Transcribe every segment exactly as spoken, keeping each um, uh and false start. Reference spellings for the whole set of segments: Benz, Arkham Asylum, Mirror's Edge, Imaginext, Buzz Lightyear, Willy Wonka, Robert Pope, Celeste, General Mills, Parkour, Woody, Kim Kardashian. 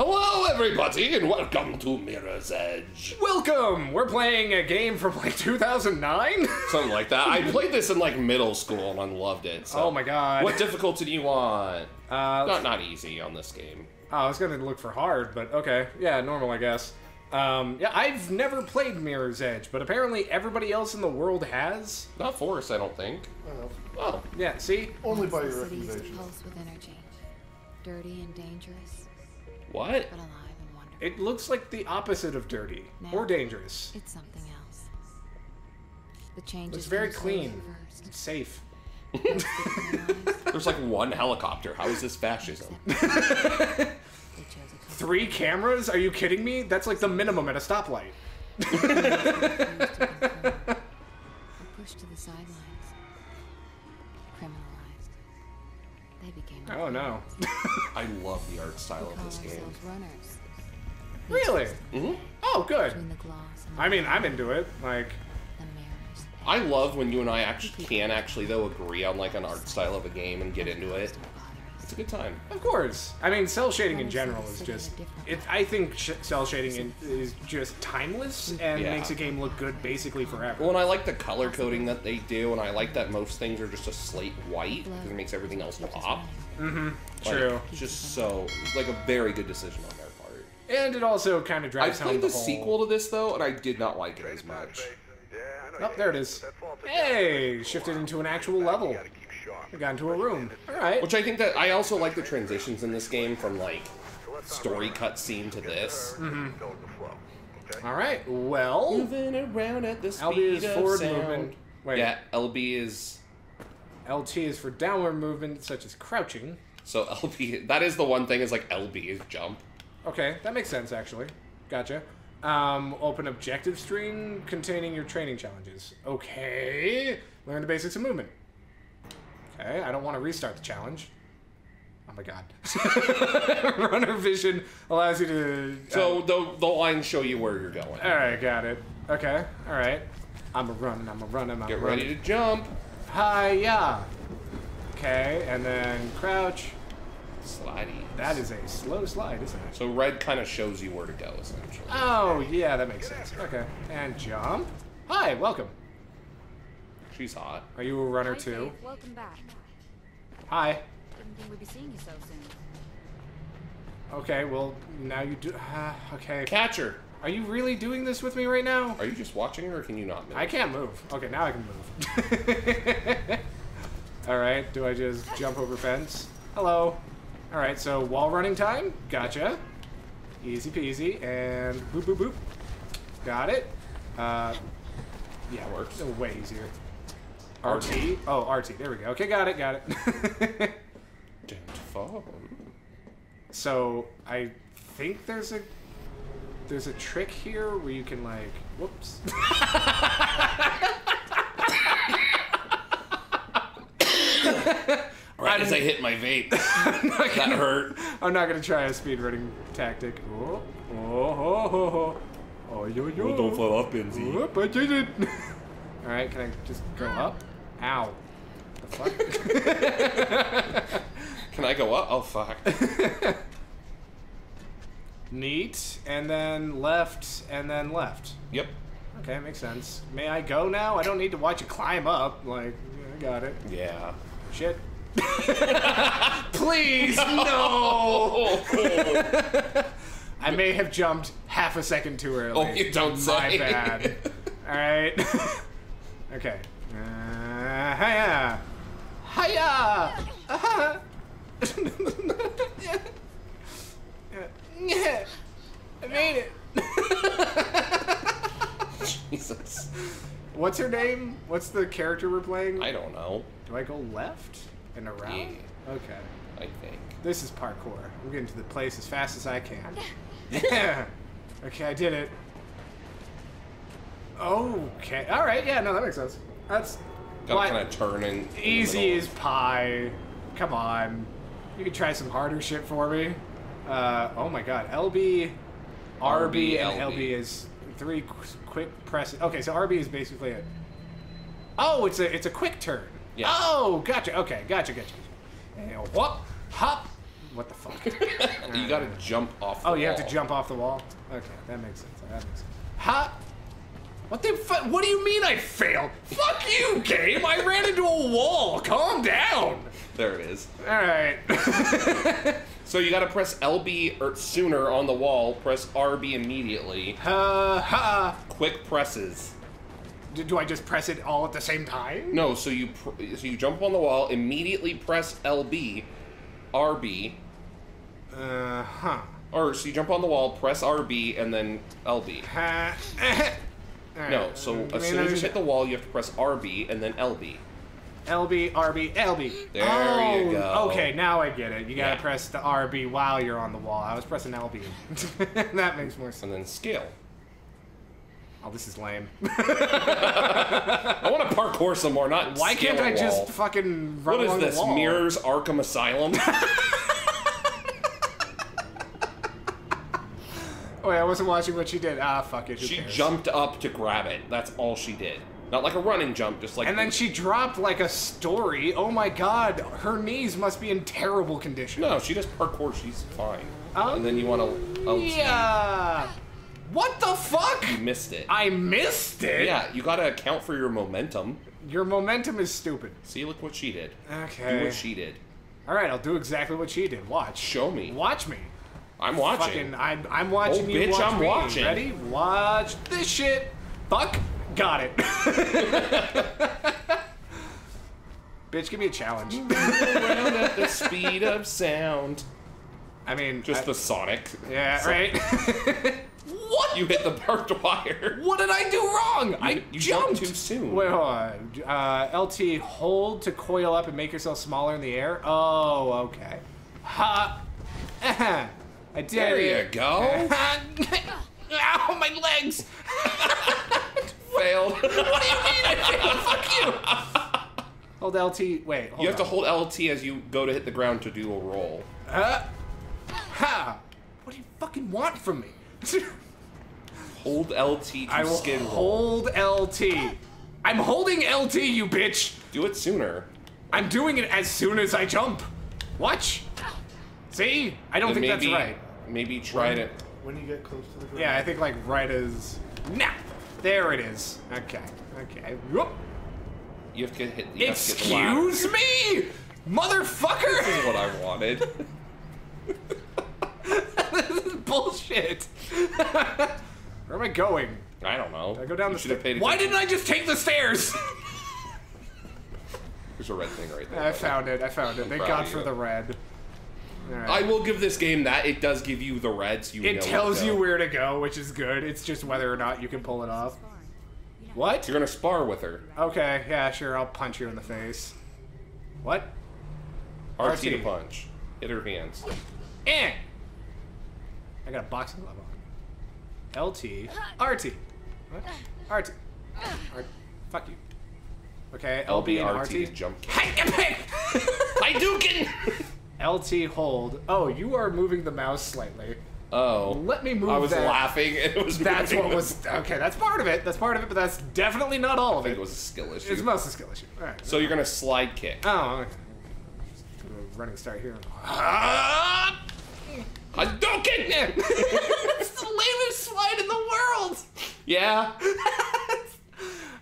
Hello, everybody, and welcome to Mirror's Edge. Welcome! We're playing a game from, like, two thousand nine? Something like that. I played this in, like, middle school, and I loved it. So. Oh, my God. What difficulty do you want? Uh, not, not easy on this game. Oh, I was going to look for hard, but okay. Yeah, normal, I guess. Um, yeah, I've never played Mirror's Edge, but apparently everybly else in the world has. Not for us, I don't think. I don't know. Oh. Yeah, see? Only by your recommendations. Pulse with energy. Dirty and dangerous. What? It looks like the opposite of dirty now, or dangerous. It's something else. The change is very clean. It's safe. There's like one helicopter. How is this fascism? Three cameras? Are you kidding me? That's like the minimum at a stoplight. Pushed to the sidelines. Criminalized. They became oh no. I love the art style of this game. Really? Mm-hmm. Oh, good. I mean, I'm into it. Like, I love when you and I actually can actually, though, agree on, like, an art style of a game and get into it. It's a good time. Of course. I mean, cell shading in general is just... It, I think sh cell shading in, is just timeless and yeah. makes a game look good basically forever. Well, and I like the color coding that they do, and I like that most things are just a slate white, because it makes everything else pop. Mm-hmm. True. Like, just so... Like, a very good decision on their part. And it also kind of drives home the I played the whole... sequel to this, though, and I did not like it as much. Oh, there it is. Hey! Shifted into an actual level. We got into a room. Alright. Which I think that I also like the transitions in this game from, like, story cutscene to this. Mm-hmm. Alright, well. Moving around at the speed L B is forward sound. movement. Wait. Yeah, L B is. L T is for downward movement, such as crouching. So L B, that is the one thing, is like L B is jump. Okay, that makes sense, actually. Gotcha. Um, open objective stream containing your training challenges. Okay. Learn the basics of movement. Okay, I don't want to restart the challenge. Oh my god. Runner vision allows you to... Uh, so the, the lines show you where you're going. Alright, got it. Okay, alright. I'm a running, I'm a running, I'm Get a running. Get ready to jump. Hi-ya. Okay, and then crouch. Slidey. That is a slow slide, isn't it? So red kind of shows you where to go, essentially. Oh, yeah, that makes sense. Okay, and jump. Hi, welcome. She's hot. Are you a runner too? Welcome back. Hi. Didn't think we'd be seeing you so soon. Okay, well, now you do. Uh, okay. Catcher. Are you really doing this with me right now? Are you just watching her, or can you not move? I can't move. Okay, now I can move. All right. Do I just jump over fence? Hello. All right. So wall running time. Gotcha. Easy peasy. And boop boop boop. Got it. Uh, yeah, it works. Way easier. R T? Oh, R T. There we go. Okay, got it, got it. Don't fall. So, I think there's a... There's a trick here where you can, like... Whoops. Right as I hit my vape. That gonna, hurt. I'm not going to try a speedrunning tactic. Oh, oh, oh, oh, oh. Oh, yo, yo. Oh, don't fall off, Benzy. Whoop, I did it. Alright, can I just go up? Ow. The fuck? Can I go up? Oh, fuck. Neat, and then left, and then left. Yep. Okay, makes sense. May I go now? I don't need to watch you climb up. Like, I got it. Yeah. Shit. Please, no! I may have jumped half a second too early. Oh, you don't say. My bad. Alright. Okay. Uh, hiya! Hiya! Uh-huh. I made it! Jesus. What's her name? What's the character we're playing? I don't know. Do I go left and around? Yeah. Okay. I think. This is parkour. I'm getting to the place as fast as I can. Yeah! Okay, I did it. Okay. All right. Yeah. No, that makes sense. That's kind of turning. Easy as pie. Come on. You can try some harder shit for me. Uh, oh my God. L B, R B, and L B is three quick presses. Okay, so R B is basically a. Oh, it's a it's a quick turn. Yeah. Oh, gotcha. Okay, gotcha, gotcha. And whoop, hop, What the fuck? You gotta right. jump off the oh, wall. Oh, you have to jump off the wall? Okay, that makes sense. That makes sense. Huh? What the fuck? What do you mean I failed? Fuck you, game! I ran into a wall! Calm down! There it is. Alright. So you gotta press L B or sooner on the wall, press R B immediately. Ha ha! Quick presses. Do, do I just press it all at the same time? No, so you, pr so you jump on the wall, immediately press L B, R B. Uh huh. Or so you jump on the wall, press R B, and then L B. Ha ha! Right. No, so uh, as soon as you hit the wall, you have to press R B and then L B. L B, R B, L B. There oh, you go. Okay, now I get it. You gotta yeah. press the R B while you're on the wall. I was pressing L B. That makes more sense. And then scale. Oh, this is lame. I want to parkour some more, not Why can't I wall. just fucking run What along is this, the wall? Mirror's Arkham Asylum? Wait, I wasn't watching what she did. Ah, fuck it. Who she cares? Jumped up to grab it. That's all she did. Not like a running jump, just like... And then she dropped like a story. Oh my god, her knees must be in terrible condition. No, she just parkour. She's fine. Um, and then you want to... Yeah. What the fuck? You missed it. I missed it? Yeah, you gotta account for your momentum. Your momentum is stupid. See, look what she did. Okay. Do what she did. Alright, I'll do exactly what she did. Watch. Show me. Watch me. I'm watching. Fucking, I'm, I'm watching oh, you bitch, watch I'm me. watching. Ready? Watch this shit. Fuck. Got it. Bitch, give me a challenge. Move around at the speed of sound. I mean... Just I, the Sonic. Yeah, Sonic. Right? What? You hit the barbed wire. What did I do wrong? You, I you jumped. jumped too soon. Wait, hold on. Uh, L T, hold to coil up and make yourself smaller in the air. Oh, okay. Ha. Uh-huh. I did. There you it. go. Ow, my legs! Failed. What do you mean I failed? Fuck you! Hold L T. Wait. Hold you have on. to hold L T as you go to hit the ground to do a roll. Uh, ha! What do you fucking want from me? Hold L T to I will skin roll. Hold L T. I'm holding L T, you bitch. Do it sooner. I'm doing it as soon as I jump. Watch. See? I don't then think maybe, that's right. Maybe try when, it. When you get close to the ground. Yeah, I think like right as... Nah! There it is. Okay. Okay. Whoop. You have to hit... You Excuse to me? Motherfucker! This is what I wanted. This is bullshit. Where am I going? I don't know. Did I go down you the stairs? Why didn't I just take the stairs? There's a red thing right there. I found it. I found it. I'm Thank God for you. the red. Right. I will give this game that. It does give you the reds. You it know tells you where to go, which is good. It's just whether or not you can pull it off. What? You're gonna spar with her. Okay, yeah, sure. I'll punch you in the face. What? R T, R T. to punch. Hit her hands. Eh! I got a boxing glove on. L T. R T. What? R T. R Fuck you. Okay, L B and R T. Jump kick. I do get... L T hold. Oh, you are moving the mouse slightly. Oh. Let me move that. I was that. laughing and it was That's what was... Okay, that's part of it. That's part of it, but that's definitely not all of it. I think it was a skill issue. It's mostly a skill issue. All right. So no. you're going to slide kick. Oh, okay. Just do a running start here. Ah! I don't get it! It's the lamest slide in the world! Yeah.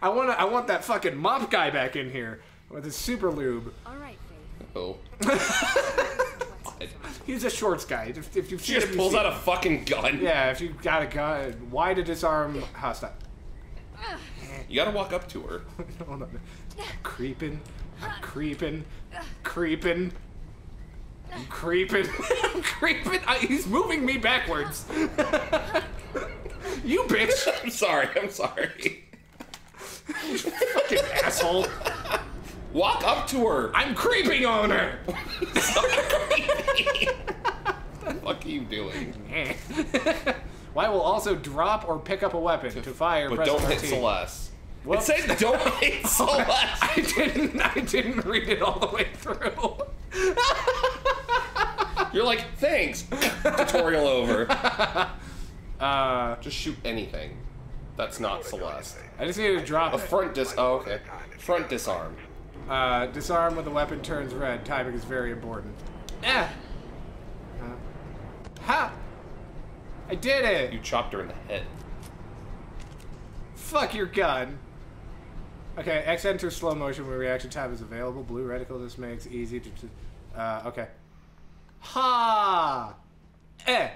I, wanna, I want that fucking mop guy back in here with his super lube. All right. Oh. He's a shorts guy. If, if you've she just him, pulls out him. a fucking gun. Yeah, if you've got a gun, why to disarm hostile? You gotta walk up to her. Hold on. I'm creeping. I'm creeping. Creeping. I'm creeping. I'm creeping. I, he's moving me backwards. You bitch. I'm sorry. I'm sorry. You fucking asshole. Walk up to her. I'm creeping on her. Stop creeping. What the fuck are you doing? Why will also drop or pick up a weapon to, to fire? But press don't R T. Hit Celeste. Well, it said don't hit Celeste. I didn't. I didn't read it all the way through. You're like, thanks. Tutorial over. Uh, Just shoot anything. That's not Celeste. I just needed to drop a front dis. Oh, okay. Front disarm. Uh, disarm when the weapon turns red. Timing is very important. Eh! Ha! I did it! You chopped her in the head. Fuck your gun! Okay, X enters slow motion when reaction tab is available. Blue reticle, this makes easy to... Uh, okay. Ha! Eh!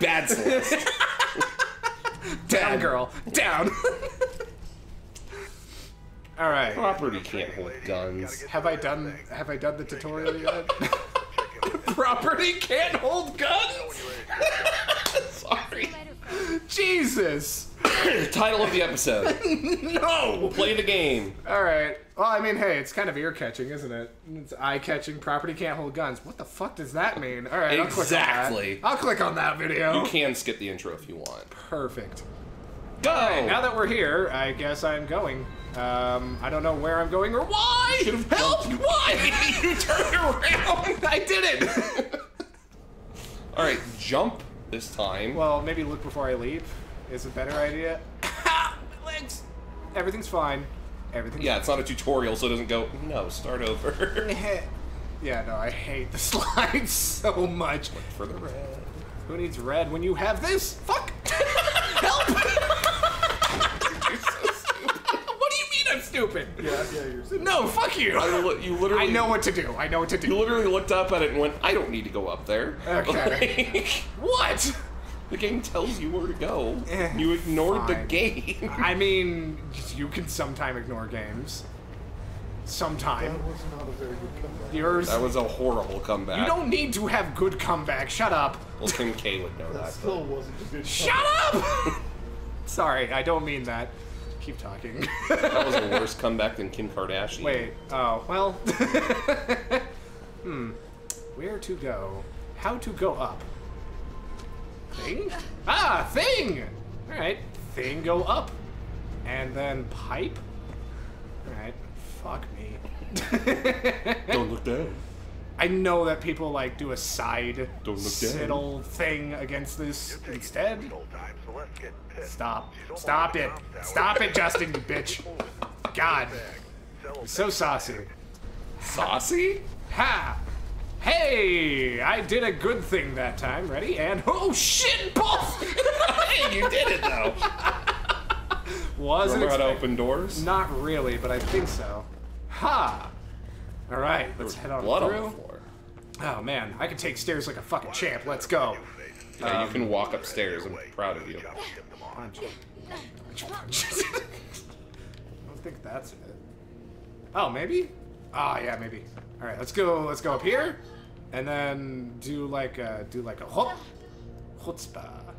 Bad Celeste. Down, girl. Down! Alright. Property can't hold guns. Have I done... Have I done the tutorial yet? Property can't hold guns? Sorry. Jesus! Title of the episode. No! We'll play the game. Alright. Well, I mean, hey, it's kind of ear-catching, isn't it? It's eye-catching. Property can't hold guns. What the fuck does that mean? Alright, exactly. I'll click on that. I'll click on that video. You can skip the intro if you want. Perfect. Go! Right, now that we're here, I guess I'm going. Um, I don't know where I'm going or why! Should've helped! Helped. Why? You turned around! I did it! Alright, jump this time. Well, maybe look before I leave. Is a better idea. Ha! My legs! Everything's fine. Everything's yeah, fine. It's not a tutorial, so it doesn't go, no, start over. Yeah, no, I hate the slides so much. Look for the red. Who needs red when you have this? Fuck! Help! You're so stupid. What do you mean I'm stupid? Yeah, yeah, you're stupid. No, fuck you! I, you literally, I know what to do. I know what to do. You literally looked up at it and went, I don't need to go up there. Okay. Like, what? The game tells you where to go. Eh, you ignored fine. the game. I mean, you can sometime ignore games. Sometime. That was not a very good comeback. Yours? That was a horrible comeback. You don't need to have good comeback. Shut up. Well, Kim K would know that. That still wasn't a good Shut comeback. up! Sorry, I don't mean that. Keep talking. That was a worse comeback than Kim Kardashian. Wait, oh, well. Hmm. Where to go? How to go up? Thing? Ah, thing! Alright. Thing go up. And then pipe? Alright. Fuck me. Don't look down. I know that people, like, do a side Don't look siddle down. thing against this instead. Time, so Stop. Stop it. Stop it, Justin, you bitch. God. You're so saucy. Saucy? Ha! Hey, I did a good thing that time. Ready? And oh shit, both! Hey, you did it though. Wasn't it? Remember how to open doors? Not really, but I think so. Ha! All right, let's head on blood through. On the floor. Oh man, I can take stairs like a fucking champ. Let's go. Yeah, um, you can walk upstairs. I'm proud of you. I don't think that's it. Oh, maybe? Ah, oh, yeah, maybe. All right, let's go. Let's go up here, and then do like a do like a hop, chutzpah,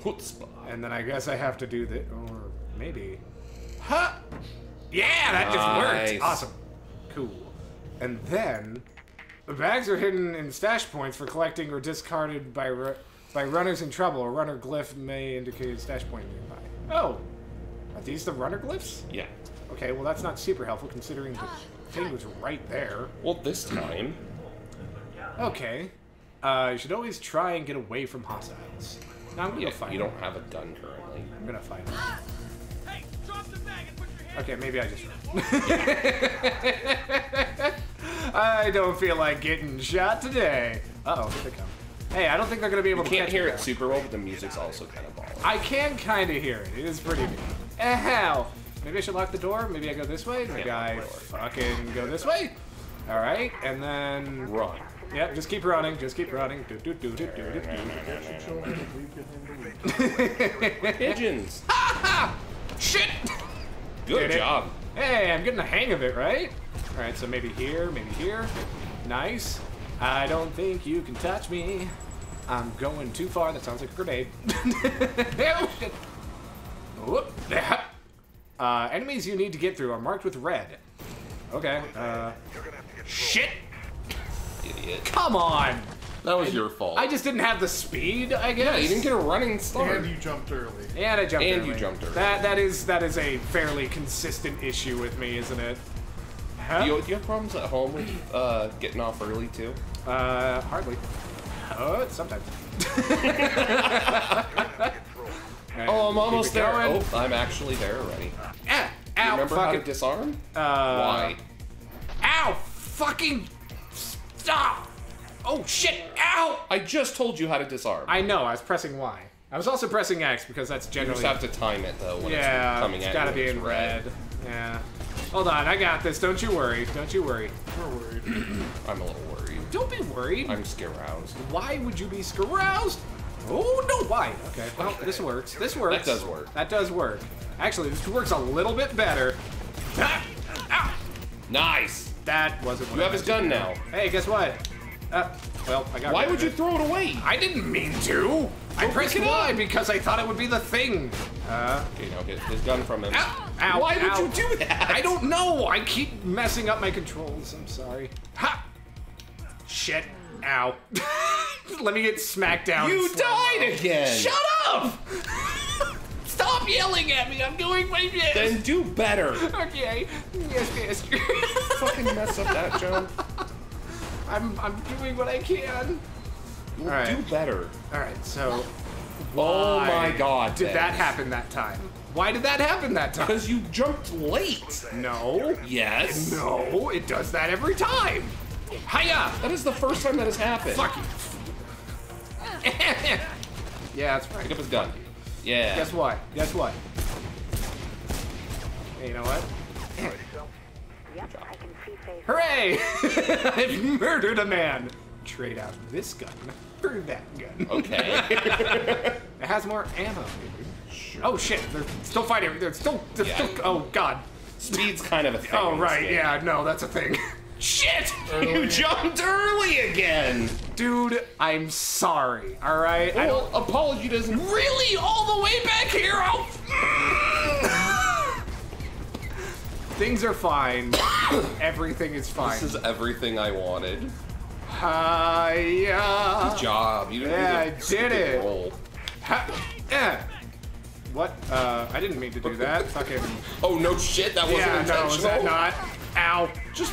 chutzpah, and then I guess I have to do the or maybe, huh? Yeah, that nice. just worked. Awesome, cool. And then the bags are hidden in stash points for collecting or discarded by ru by runners in trouble. A runner glyph may indicate a stash point nearby. Oh, are these the runner glyphs? Yeah. Okay, well that's not super helpful considering the thing was right there. Well, this time. Okay. Uh, you should always try and get away from hostiles. Now I'm gonna yeah, go find You them. don't have a gun currently. I'm gonna find them. Hey, drop the bag and put your hand okay, maybe I just yeah. I don't feel like getting shot today. Uh oh, here they come. Hey, I don't think they're gonna be able you to catch me. You can't hear it super well, but the music's also kind of balling. I can kind of hear it. It is pretty neat. Eh, hell. Maybe I should lock the door. Maybe I go this way. Maybe yeah, I fucking go this way. All right, and then run. Yep, just keep running. Just keep running. Do do do do do do. Pigeons. Ha ha! Shit. Good job. Hey, I'm getting the hang of it, right? All right, so maybe here, maybe here. Nice. I don't think you can touch me. I'm going too far. That sounds like a grenade. Oh shit. Whoop. Uh, enemies you need to get through are marked with red. Okay, uh... Shit! Idiot. Come on! That was I, your fault. I just didn't have the speed, I guess. Yeah, you didn't get a running start. And you jumped early. And I jumped and early. And you jumped early. That, that, is, that is a fairly consistent issue with me, isn't it? Huh? Do, you, do you have problems at home with uh, getting off early, too? Uh, hardly. Oh, sometimes. Right. Oh, I'm almost there. Oh, I'm actually there already. Ah, ow, you remember fucking, how to disarm? Uh, Why? Ow! Fucking stop! Oh, shit! Ow! I just told you how to disarm. I know, I was pressing Y. I was also pressing X, because that's generally... You just have to time it, though, when yeah, it's coming at you. Yeah, it's gotta be in red. red. Yeah. Hold on, I got this. Don't you worry. Don't you worry. We're worried. I'm a little worried. Don't be worried. I'm scaroused. Why would you be scaroused? Oh, no, why? Okay, well, okay. this works. This works. That does work. That does work. Actually, this works a little bit better. Ah! Ah! Nice! That wasn't what You I have his gun now. Hey, guess what? Uh, well, I got Why would you throw it away? I didn't mean to! I pressed Y because I thought it would be the thing. Uh, okay, now get his gun from him. Ow, ow, Why ow. would you do that? I don't know! I keep messing up my controls, I'm sorry. Ha! Shit. Ow. Let me get smacked down. You died off. again! Shut up! Stop yelling at me! I'm doing my best! Then do better! Okay. Yes, yes. Fucking mess up that joke. I'm, I'm doing what I can. We'll right. do better. Alright, so... Oh my god, did Benz. that happen that time? Why did that happen that time? Because you jumped late. No. Yes. No, it does that every time. Hiya! That is the first time that has happened. Fuck you. Yeah, that's right. Pick up his gun. Yeah. Guess what? Guess what? Hey, you know what? Yep, I can see face. Hooray! I've murdered a man. Trade out this gun for that gun. Okay. It has more ammo. Sure. Oh shit! They're still fighting. They're still. They're yeah. still oh god. Speed's kind of a thing. Oh right. Yeah. No, that's a thing. Shit! Early. You jumped early again! Dude, I'm sorry, alright? Well, I apology doesn't... Really? All the way back here? I'll... Things are fine. Everything is fine. This is everything I wanted. Hi-ya! Good job. You didn't yeah, do I did it. Roll. Ha yeah. What? Uh, I didn't mean to do that. Fucking... Oh, no shit? That wasn't yeah, intentional? Yeah, no, was that not? Ow. Just...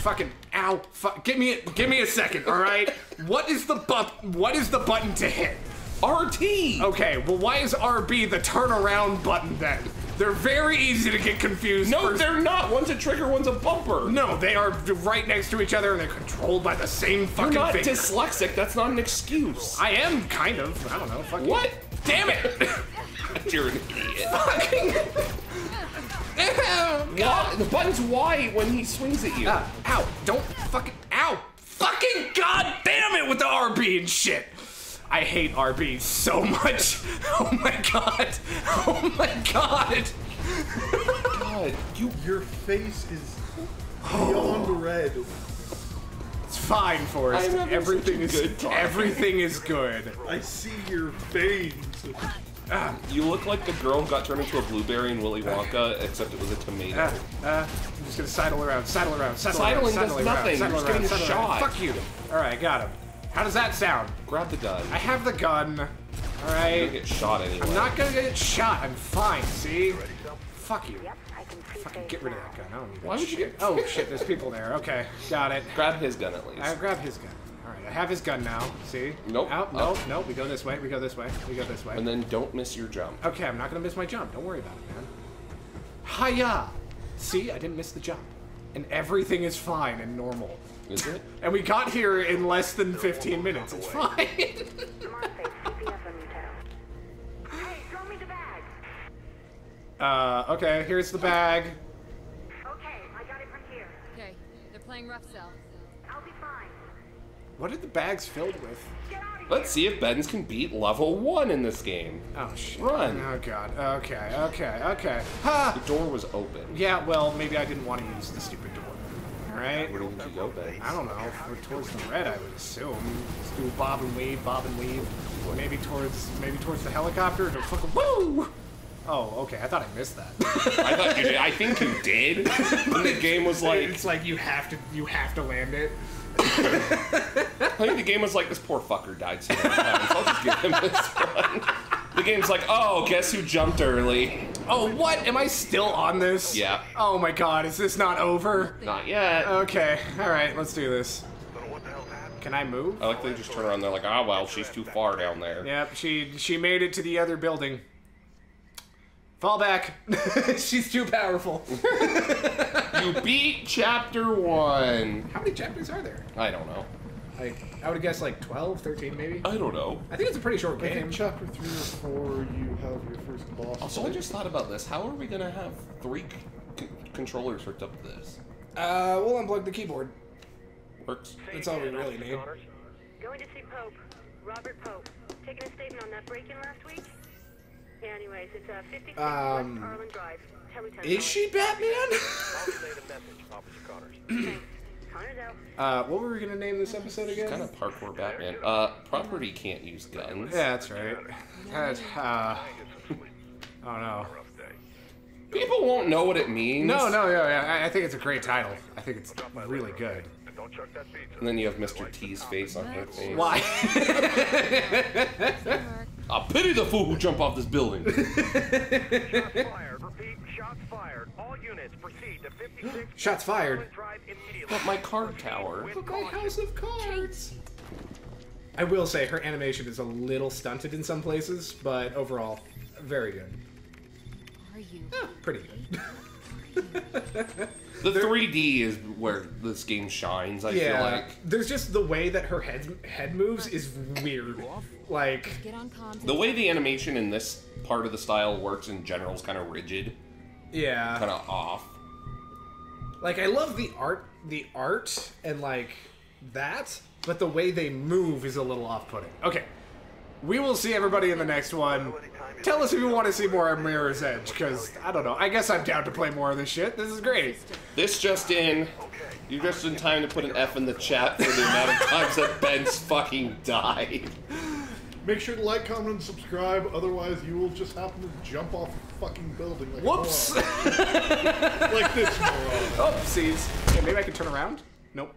Fucking ow! Fuck! Give me it! Give me a second, all right? What is the button? What is the button to hit? R T. Okay. Well, why is R B the turnaround button then? They're very easy to get confused. No, for... they're not. One's a trigger, one's a bumper. No, they are right next to each other, and they're controlled by the same fucking thing. You're not finger. dyslexic. That's not an excuse. I am kind of. I don't know. Fuck what? You. Damn it! You're an idiot. Fucking. God. The button's Y when he swings at you. Ah, ow! Don't fucking ow! Fucking goddamn it with the R B and shit. I hate R B so much. Oh my god! Oh my god! God, you, your face is beyond red. It's fine, Forrest. Everything is good. Everything is good. I see your veins. Uh, you look like the girl who got turned into a blueberry in Willy Wonka, uh, except it was a tomato. Uh, uh, I'm just gonna sidle around, sidle around, sidle Sidling around, sidle does around, sidle around, sidle around, shot. Fuck you. Alright, got him. How does that sound? Grab the gun. I have the gun. Alright. You're gonna get shot anyway. I'm not gonna get shot. I'm fine, see? Ready, Fuck you. Yep, I can Fucking get rid of that gun. I don't need that Why shit. would you get- Oh shit, there's people there. Okay, got it. Grab his gun at least. I grab his gun. I have his gun now. See? Nope. Out, nope. Up. Nope. We go this way. We go this way. We go this way. And then don't miss your jump. Okay, I'm not gonna miss my jump. Don't worry about it, man. Hiya! See, I didn't miss the jump, and everything is fine and normal. Is it? And we got here in less than fifteen minutes. It's fine. uh. Okay. Here's the bag. Okay, I got it from here. Okay. They're playing rough cell. I'll be fine. What are the bags filled with? Let's see if Benz can beat level one in this game. Oh shit. Run. Oh god. Okay, okay, okay. Ha! The door was open. Yeah, well, maybe I didn't want to use the stupid door. Alright? Where did you go, Benz? I don't know. We're towards the red, I would assume. Let's do bob and weave, bob and weave. Maybe towards maybe towards the helicopter. Don't fucking woo! Oh, okay. I thought I missed that. I thought you did. I think you did. But the game was like it's like you have to you have to land it. I think the game was like, this poor fucker died so many times, I'll just give him this one. The game's like, oh, guess who jumped early? Oh, what? Am I still on this? Yeah. Oh my god, is this not over? Not yet. Okay, alright, let's do this. Can I move? I like they just turn around and they're like, oh well, she's too far down there. Yep, she, she made it to the other building. Fall back. She's too powerful. You beat chapter one. How many chapters are there? I don't know. I, I would guess like twelve, thirteen maybe? I don't know. I think it's a pretty short I game. Think chapter three or four, you have your first boss. Also, fight. I just thought about this. How are we going to have three c controllers hooked up to this? Uh, we'll unplug the keyboard. Works. That's all we really need. Going to see Pope. Robert Pope. Taking a statement on that break-in last week? Yeah, anyways, it's uh, fifty-six um, West Harlan Drive. Is she Batman? I'll relay the message, Officer Connors. Thanks. Connors out. Uh, what were we going to name this episode again? It's kind of parkour Batman. Uh, property can't use guns. Yeah, that's right. That's, uh... Oh, no. People won't know what it means. No, no, yeah, yeah. I think it's a great title. I think it's really good. And then you have Mister T's face on her face. Why? I pity the fool who jumped off this building. Shots fired. Repeat, shots fired. All units proceed to fifty-six. Shots fired. But my card tower. But my house of cards. I will say her animation is a little stunted in some places, but overall, very good. Are you? Yeah, pretty good. The three D is where this game shines, I yeah, feel like. There's just the way that her head, head moves is weird. Like, the way the animation in this part of the style works in general is kind of rigid. Yeah. Kind of off. Like, I love the art, the art and, like, that, but the way they move is a little off-putting. Okay. We will see everybody in the next one. Tell us if you want to see more of Mirror's Edge, because, I don't know, I guess I'm down to play more of this shit. This is great. This just in. You're just in time to put an F in the chat for the amount of times that Benz fucking died. Make sure to like, comment, and subscribe, otherwise you will just happen to jump off a fucking building like whoops! A like this moron. Oopsies. Okay, maybe I can turn around? Nope.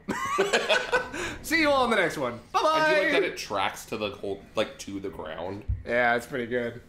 See you all in the next one. Bye bye. I do like that it tracks to the whole, like to the ground. Yeah, it's pretty good.